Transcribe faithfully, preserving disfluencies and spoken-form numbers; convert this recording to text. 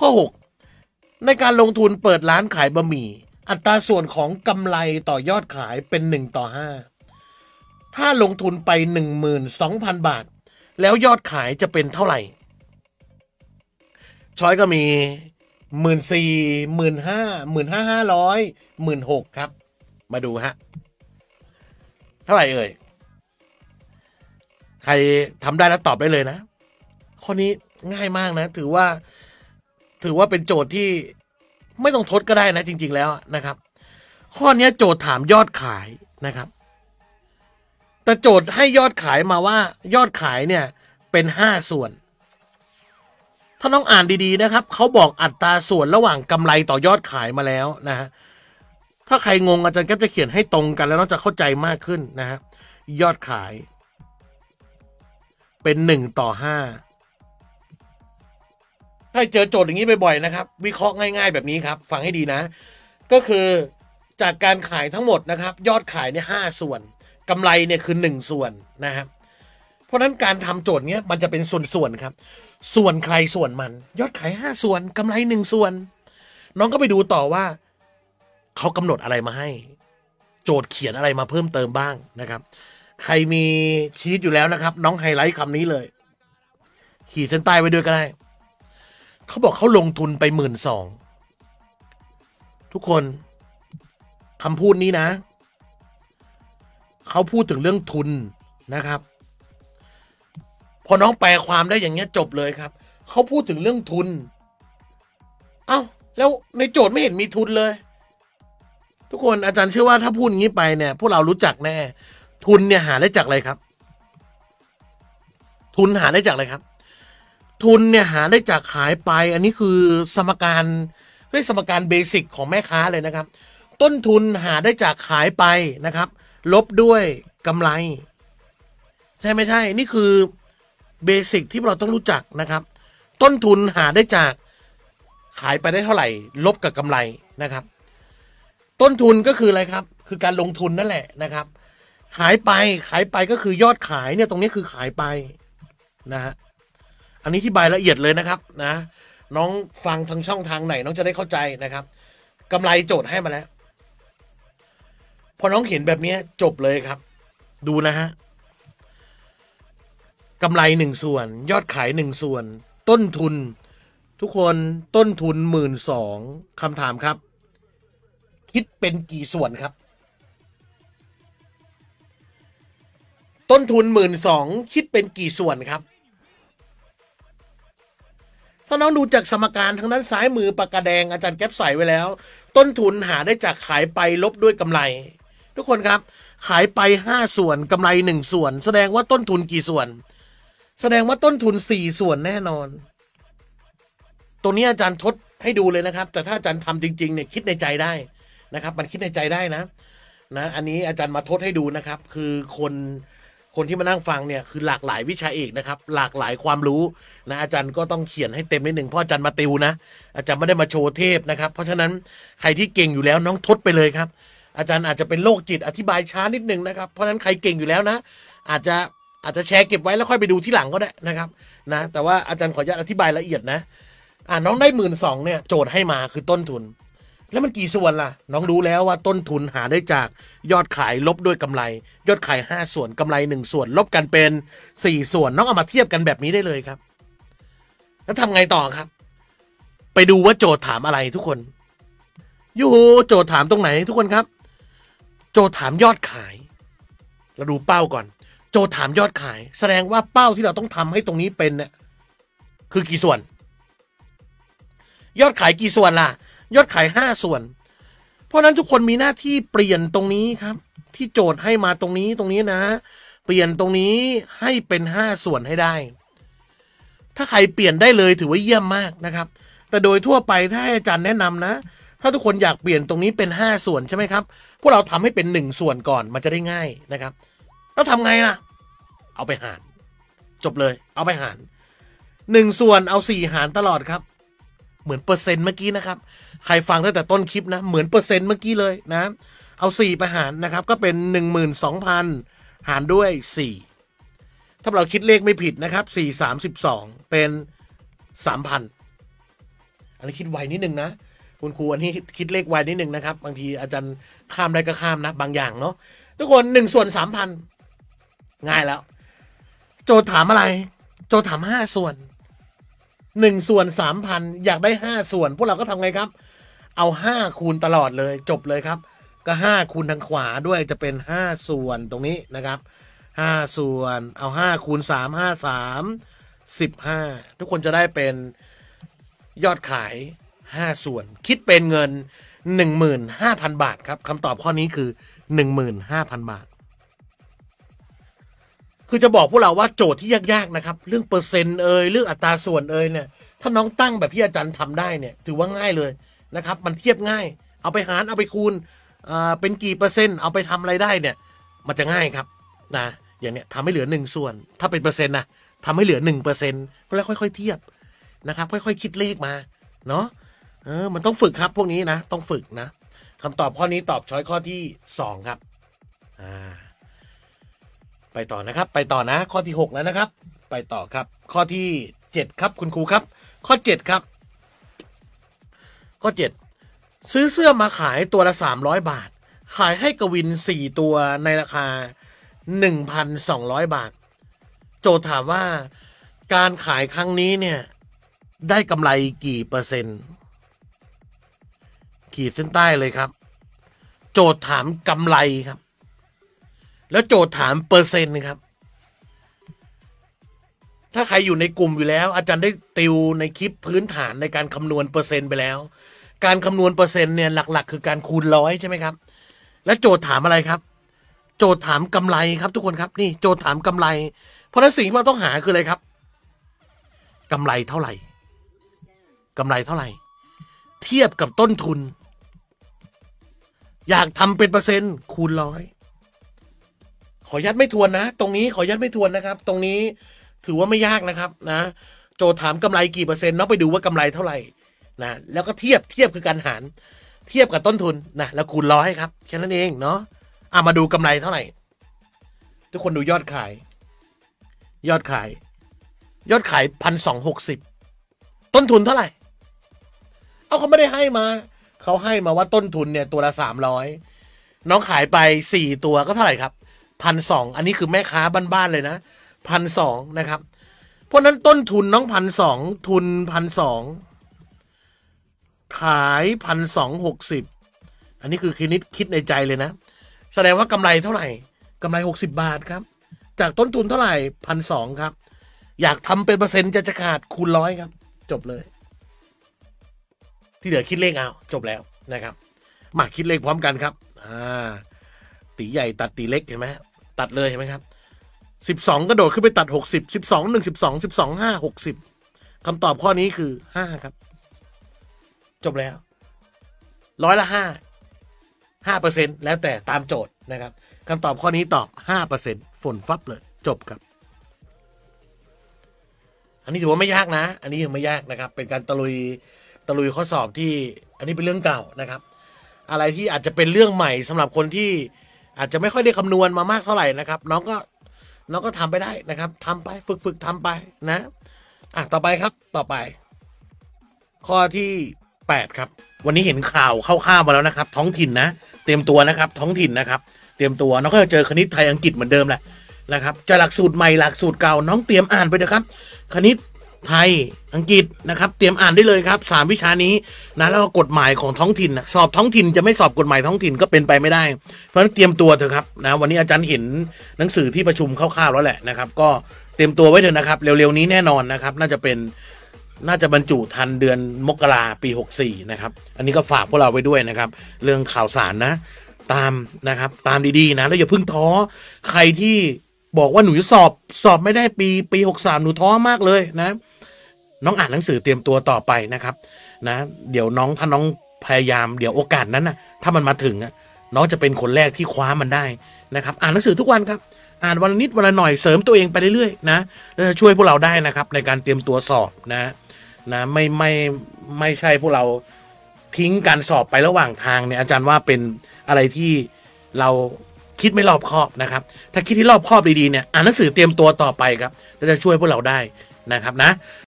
ข้อหกในการลงทุนเปิดร้านขายบะหมี่อัตราส่วนของกำไรต่อยอดขายเป็นหนึ่งต่อห้าถ้าลงทุนไป หนึ่งหมื่นสองพัน บาทแล้วยอดขายจะเป็นเท่าไหร่ช้อยก็มี หนึ่งหมื่นสี่พัน หนึ่งหมื่นห้าพัน หนึ่งหมื่นห้าพันห้าร้อย หนึ่งหมื่นหกพัน ครับมาดูฮะเท่าไหร่เอ่ยใครทำได้แล้วตอบได้เลยนะข้อนี้ง่ายมากนะถือว่าถือว่าเป็นโจทย์ที่ไม่ต้องทดก็ได้นะจริงๆแล้วนะครับข้อนี้โจทย์ถามยอดขายนะครับแต่โจทย์ให้ยอดขายมาว่ายอดขายเนี่ยเป็นห้าส่วนถ้าน้องอ่านดีๆนะครับเขาบอกอัตราส่วนระหว่างกำไรต่อยอดขายมาแล้วนะฮะถ้าใครงงอาจารย์ก็จะเขียนให้ตรงกันแล้วน้องจะเข้าใจมากขึ้นนะฮะยอดขายเป็นหนึ่งต่อห้าให้เจอโจทย์อย่างนี้บ่อยๆนะครับวิเคราะห์ง่ายๆแบบนี้ครับฟังให้ดีนะก็คือจากการขายทั้งหมดนะครับยอดขายเนี่ยห้าส่วนกำไรเนี่ยคือหนึ่งส่วนนะครับเพราะฉะนั้นการทำโจทย์เนี้ยมันจะเป็นส่วนๆครับส่วนใครส่วนมันยอดขายห้าส่วนกำไรหนึ่งส่วนน้องก็ไปดูต่อว่าเขากำหนดอะไรมาให้โจทย์เขียนอะไรมาเพิ่มเติมบ้างนะครับใครมีชีทอยู่แล้วนะครับน้องไฮไลท์คำนี้เลยขีดเส้นใต้ไว้ด้วยก็ได้เขาบอกเขาลงทุนไปหมื่นสองทุกคนคำพูดนี้นะเขาพูดถึงเรื่องทุนนะครับพอน้องแปลความได้อย่างเงี้ยจบเลยครับเขาพูดถึงเรื่องทุนเอ้าแล้วในโจทย์ไม่เห็นมีทุนเลยทุกคนอาจารย์เชื่อว่าถ้าพูดอย่างนี้ไปเนี่ยพวกเรารู้จักแน่ทุนเนี่ยหาได้จากอะไรครับทุนหาได้จากอะไรครับทุนเนี่ยหาได้จากขายไปอันนี้คือสมการเรียกสมการเบสิกของแม่ค้าเลยนะครับต้นทุนหาได้จากขายไปนะครับลบด้วยกำไรใช่ไม่ใช่นี่คือเบสิกที่เราต้องรู้จักนะครับต้นทุนหาได้จากขายไปได้เท่าไหร่ลบกับกำไรนะครับต้นทุนก็คืออะไรครับคือการลงทุนนั่นแหละนะครับขายไปขายไปก็คือยอดขายเนี่ยตรงนี้คือขายไปนะฮะอันนี้ที่บายละเอียดเลยนะครับนะน้องฟังทางช่องทางไหนน้องจะได้เข้าใจนะครับกำไรโจทย์ให้มาแล้วพอน้องเห็นแบบนี้จบเลยครับดูนะฮะกำไรหนึ่งส่วนยอดขายหนึ่งส่วนต้นทุนทุกคนต้นทุนหมื่นสองคำถามครับคิดเป็นกี่ส่วนครับต้นทุนหมื่นสองคิดเป็นกี่ส่วนครับถ้าน้องดูจากสมการทางด้านซ้ายมือปากกาแดงอาจารย์แก๊ปใส่ไว้แล้วต้นทุนหาได้จากขายไปลบด้วยกำไรทุกคนครับขายไปห้าส่วนกำไรหนึ่งส่วนแสดงว่าต้นทุนกี่ส่วนแสดงว่าต้นทุนสี่ส่วนแน่นอนตัวนี้อาจารย์ทดให้ดูเลยนะครับแต่ถ้าอาจารย์ทำจริงๆเนี่ยคิดในใจได้นะครับมันคิดในใจได้นะนะอันนี้อาจารย์มาทดให้ดูนะครับคือคนคนที่มานั่งฟังเนี่ยคือหลากหลายวิชาเอกนะครับหลากหลายความรู้นะอาจารย์ก็ต้องเขียนให้เต็มนิดหนึ่งเพราะอาจารย์มาติวนะอาจารย์ไม่ได้มาโชว์เทพนะครับเพราะฉะนั้นใครที่เก่งอยู่แล้วน้องทดไปเลยครับอาจารย์อาจจะเป็นโรคจิตอธิบายช้านิดหนึ่งนะครับเพราะฉะนั้นใครเก่งอยู่แล้วนะอาจจะอาจจะแชร์เก็บไว้แล้วค่อยไปดูที่หลังก็ได้นะครับนะแต่ว่าอาจารย์ขออนุญาตอธิบายละเอียดนะอ่าน้องได้หมื่นสองเนี่ยโจทย์ให้มาคือต้นทุนแล้วมันกี่ส่วนล่ะน้องรู้แล้วว่าต้นทุนหาได้จากยอดขายลบด้วยกำไรยอดขายห้าส่วนกำไรหนึ่งส่วนลบกันเป็นสี่ส่วนน้องเอามาเทียบกันแบบนี้ได้เลยครับแล้วทำไงต่อครับไปดูว่าโจทย์ถามอะไรทุกคนยูหูโจทย์ถามตรงไหนทุกคนครับโจทย์ถามยอดขายเราดูเป้าก่อนโจทย์ถามยอดขายแสดงว่าเป้าที่เราต้องทำให้ตรงนี้เป็นเนี่ยคือกี่ส่วนยอดขายกี่ส่วนล่ะยอดขายห้าส่วนเพราะนั้นทุกคนมีหน้าที่เปลี่ยนตรงนี้ครับที่โจทย์ให้มาตรงนี้ตรงนี้นะเปลี่ยนตรงนี้ให้เป็นห้าส่วนให้ได้ถ้าใครเปลี่ยนได้เลยถือว่าเยี่ยมมากนะครับแต่โดยทั่วไปถ้าอาจารย์แนะนำนะถ้าทุกคนอยากเปลี่ยนตรงนี้เป็นห้าส่วนใช่ไหมครับพวกเราทำให้เป็นหนึ่งส่วนก่อนมันจะได้ง่ายนะครับแล้วทำไงล่ะเอาไปหารจบเลยเอาไปหารหนึ่งส่วนเอาสี่หารตลอดครับเหมือนเปอร์เซ็นต์เมื่อกี้นะครับใครฟังตั้งแต่ต้นคลิปนะเหมือนเปอร์เซ็นต์เมื่อกี้เลยนะเอาสี่ไปหารนะครับก็เป็น หนึ่งหมื่นสองพัน หารด้วยสี่ถ้าเราคิดเลขไม่ผิดนะครับสี่ สาม สิบสองเป็น สามพัน อันนี้คิดไวนิดนึงนะคุณครูอันนี้คิดเลขไวนิดนึงนะครับบางทีอาจารย์ข้ามได้ก็ข้ามนะบางอย่างเนาะทุกคนหนึ่งส่วนสามพันง่ายแล้วโจทย์ถามอะไรโจทย์ถามห้าส่วนหนึ่งส่วนสามพันอยากได้ห้าส่วนพวกเราก็ทำไงครับเอาห้าคูณตลอดเลยจบเลยครับก็ห้าคูณทางขวาด้วยจะเป็นห้าส่วนตรงนี้นะครับห้าส่วนเอาห้าคูณสามห้าสามสิบห้าทุกคนจะได้เป็นยอดขายห้าส่วนคิดเป็นเงิน หนึ่งหมื่นห้าพัน บาทครับคำตอบข้อนี้คือ หนึ่งหมื่นห้าพัน บาทคือจะบอกพวกเราว่าโจทย์ที่ยากๆนะครับเรื่องเปอร์เซ็นต์เอ่ยเรื่องอัตราส่วนเอ่ยเนี่ยถ้าน้องตั้งแบบที่อาจารย์ทำได้เนี่ยถือว่าง่ายเลยนะครับมันเทียบง่ายเอาไปหารเอาไปคูณเป็นกี่เปอร์เซ็นต์เอาไปทำอะไรได้เนี่ยมันจะง่ายครับนะอย่างเนี้ยทำให้เหลือหนึ่งส่วนถ้าเป็นเปอร์เซ็นต์นะทำให้เหลือ หนึ่งเปอร์เซ็นต์ ก็แล้วค่อยๆเทียบนะครับค่อยๆคิดเลขมาเนาะเออมันต้องฝึกครับพวกนี้นะต้องฝึกนะคำตอบข้อนี้ตอบช้อยข้อที่สองครับอ่าไปต่อนะครับไปต่อนะข้อที่หกแล้วนะครับไปต่อครับข้อที่เจ็ดครับคุณครูครับข้อเจ็ดครับข้อเจ็ดซื้อเสื้อมาขายตัวละสามร้อยบาทขายให้กวินสี่ตัวในราคา หนึ่งพันสองร้อย บาทโจทย์ถามว่าการขายครั้งนี้เนี่ยได้กำไรกี่เปอร์เซ็นต์ขีดเส้นใต้เลยครับโจทย์ถามกำไรครับแล้วโจทย์ถามเปอร์เซ็นต์ครับถ้าใครอยู่ในกลุ่มอยู่แล้วอาจารย์ได้ติวในคลิปพื้นฐานในการคำนวณเปอร์เซ็นต์ไปแล้วการคำนวณเปอร์เซ็นต์เนี่ยหลักๆคือการคูณร้อยใช่ไหมครับและโจทย์ถามอะไรครับโจทย์ถามกำไรครับทุกคนครับนี่โจทย์ถามกำไรเพราะนั้นสิ่งที่เราต้องหาคืออะไรครับกำไรเท่าไหร่กำไรเท่าไหร่เทียบกับต้นทุนอยากทำเป็นเปอร์เซ็นต์คูณร้อยขอยัดไม่ทวนนะตรงนี้ขอยัดไม่ทวนนะครับตรงนี้ถือว่าไม่ยากนะครับนะโจทย์ถามกำไรกี่เปอร์เซ็นต์เนาะไปดูว่ากำไรเท่าไหร่นะแล้วก็เทียบเทียบคือการหารเทียบกับต้นทุนนะแล้วคูณร้อยครับแค่นั้นเองเนาะเอามาดูกำไรเท่าไหร่ทุกคนดูยอดขายยอดขายยอดขายพันสองหกสิบต้นทุนเท่าไหร่เอาเขาไม่ได้ให้มาเขาให้มาว่าต้นทุนเนี่ยตัวละสามร้อยน้องขายไปสี่ตัวก็เท่าไหร่ครับพันสองอันนี้คือแม่ค้าบ้านๆเลยนะพันสองนะครับเพราะนั้นต้นทุนน้องพันสองทุนพันสองขายพันสองหกสิบอันนี้คือคิดนิดคิดในใจเลยนะแสดงว่ากำไรเท่าไหร่กำไรหกสิบบาทครับจากต้นทุนเท่าไหร่พันสองครับอยากทำเป็นเปอร์เซ็นต์จะจะขาดคูณร้อยครับจบเลยที่เหลือคิดเลขเอาจบแล้วนะครับมาคิดเลขพร้อมกันครับอ่าตีใหญ่ตัดตีเล็กเห็นไหมตัดเลยเห็นไหมครับสิบสองกระโดดขึ้นไปตัดหกสิบสิบสองหนึ่งสิบสองสิบสองห้าหกสิบคำตอบข้อนี้คือห้าครับจบแล้วร้อยละห้าห้าเปอร์เซ็นต์แล้วแต่ตามโจทย์นะครับคำตอบข้อนี้ตอบห้าเปอร์เซ็นต์ฝนฟับเลยจบครับอันนี้ถือว่าไม่ยากนะอันนี้ยังไม่ยากนะครับเป็นการตะลุยตะลุยข้อสอบที่อันนี้เป็นเรื่องเก่านะครับอะไรที่อาจจะเป็นเรื่องใหม่สำหรับคนที่อาจจะไม่ค่อยได้คำนวณมามากเท่าไหร่นะครับน้องก็น้องก็ทำไปได้นะครับทำไปฝึกฝึกทำไปนะอ่ะต่อไปครับต่อไปข้อที่แปดครับวันนี้เห็นข่าวคร่าวๆมาแล้วนะครับท้องถิ่นนะเตรียมตัวนะครับท้องถิ่นนะครับเตรียมตัวน้องก็จะเจอคณิตไทยอังกฤษเหมือนเดิมแหละนะครับจะหลักสูตรใหม่หลักสูตรเก่าน้องเตรียมอ่านไปเถอะครับคณิตไทยอังกฤษนะครับเตรียมอ่านได้เลยครับสามวิชานี้นะแล้วก็กฎหมายของท้องถิ่นนะสอบท้องถิ่นจะไม่สอบกฎหมายท้องถิ่นก็เป็นไปไม่ได้เพราะฉะนั้นเตรียมตัวเถอะครับนะวันนี้อาจารย์เห็นหนังสือที่ประชุมคร่าวๆแล้วแหละนะครับก็เตรียมตัวไว้เถอะนะครับเร็วๆนี้แน่นอนนะครับน่าจะเป็นน่าจะบรรจุทันเดือนมกราปีหกสี่นะครับอันนี้ก็ฝากพวกเราไว้ด้วยนะครับเรื่องข่าวสารนะตามนะครับตามดีๆนะแล้วอย่าเพิ่งท้อใครที่บอกว่าหนูสอบสอบไม่ได้ปีปีหกสามหนูท้อมากเลยนะน้องอ่านหนังสือเตรียมตัวต่อไปนะครับนะเดี๋ยวน้องถ้าน้องพยายามเดี๋ยวโอกาสนั้นนะถ้ามันมาถึงน้องจะเป็นคนแรกที่คว้ามันได้นะครับอ่านหนังสือทุกวันครับอ่านวันละนิดวันละหน่อยเสริมตัวเองไปเรื่อยๆนะแล้วจะช่วยพวกเราได้นะครับในการเตรียมตัวสอบนะนะไม่ไม่ไม่ใช่พวกเราทิ้งการสอบไประหว่างทางเนี่ยอาจารย์ว่าเป็นอะไรที่เราคิดไม่รอบคอบนะครับถ้าคิดที่รอบคอบดีๆเนี่ยอ่านหนังสือเตรียมตัวต่อไปครับแล้วจะช่วยพวกเราได้นะครับนะ